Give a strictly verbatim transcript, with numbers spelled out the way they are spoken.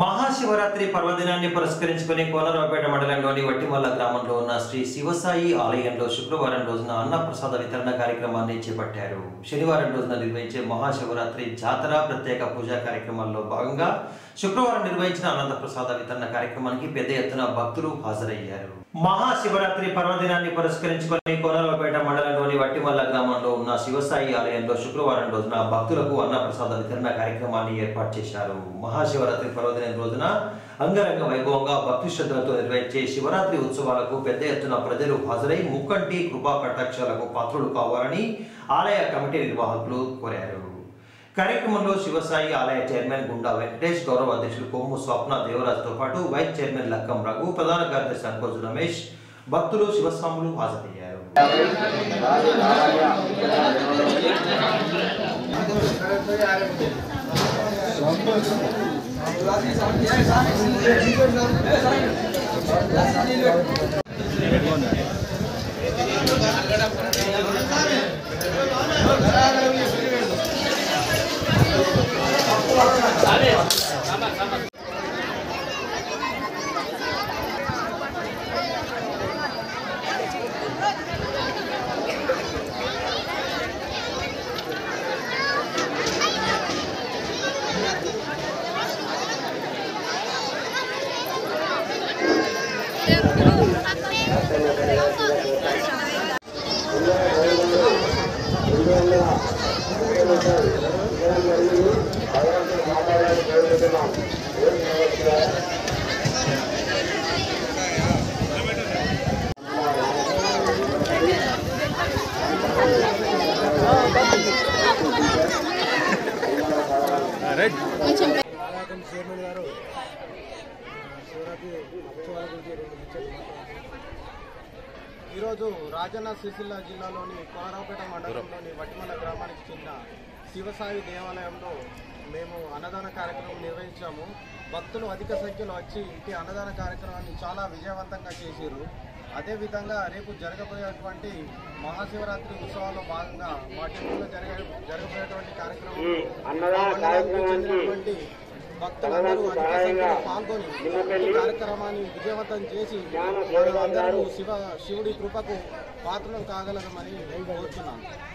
महाशिवरात्रि पर्वदिनाన్ని పురస్కరించుకొని కోనరావుపేట మండలంలోని వట్టిమల్ల గ్రామంలో ఉన్న శ్రీ శివసాయి ఆలయంలో శుక్రవారం రోజున అన్న ప్రసాద వితరణ కార్యక్రమాన్ని చేపట్టారు। శనివారం రోజున నిర్వహించే మహాశివరాత్రి జాతర ప్రత్యేక పూజా కార్యక్రమాల్లో భాగంగా శుక్రవారం నిర్వహించిన అన్న ప్రసాద వితరణ కార్యక్రమానికి పెద్ద ఎత్తున భక్తులు హాజరయ్యారు। మహాశివరాత్రి పర్వదినాన్ని పురస్కరించుకొని కోనరావుపేట మండలంలోని వట్టిమల్ల గ్రామంలో ఉన్న శివసాయి ఆలయంలో శుక్రవారం రోజున భక్తులకు అన్న ప్రసాద వితరణ కార్యక్రమాన్ని ఏర్పాటు చేశారు। మహాశివరాత్రి రోజున అంగరంగ వైభవంగా భక్తి శ్రద్ధలతో నిర్వహించే శివరాత్రి ఉత్సవాలకు పెద్ద ఎత్తున ప్రజలు హాజరై ముక్కంటి కృపా కటాక్షాలకు పాత్రులు కావాలని ఆలయ కమిటీ నిర్వాహకులు కోరారు। కార్యక్రమంలో శివసాయి ఆలయ చైర్మన్ గుండా వెంకటేష్, గౌరవ అధ్యక్షులు కొమ్ము స్వప్న దేవరాజుతో పాటు వైస్ చైర్మన్ లక్కం రఘు, ప్రధాన కార్యదర్శి అంకోజు రమేష్, భక్తులు శివస్వాములు హాజరయ్యారు। రాజన్న సిరిసిల్ల జిల్లాలోని కోనరావుపేట మండలంలోని వట్టిమల్ల గ్రామానికి చెందిన శివసాయి దేవాలయంలో మేము అన్నదాన కార్యక్రమం నిర్వహించాము। భక్తులు అధిక సంఖ్యలో వచ్చి ఈ అన్నదాన కార్యక్రమాన్ని చాలా విజయవంతంగా చేశారు। అదేవిధంగా రేపు జరగబోయేటువంటి మహాశివరాత్రి ఉత్సవాల్లో భాగంగా మా టెంపుల్లో జరగ జరగబోయేటువంటి కార్యక్రమాన్ని భక్తులందరూ పాల్గొని ఈ కార్యక్రమాన్ని విజయవంతం చేసి అందరూ శివ శివుడి కృపకు పాత్రలు కాగలరమని కోరుతున్నాను।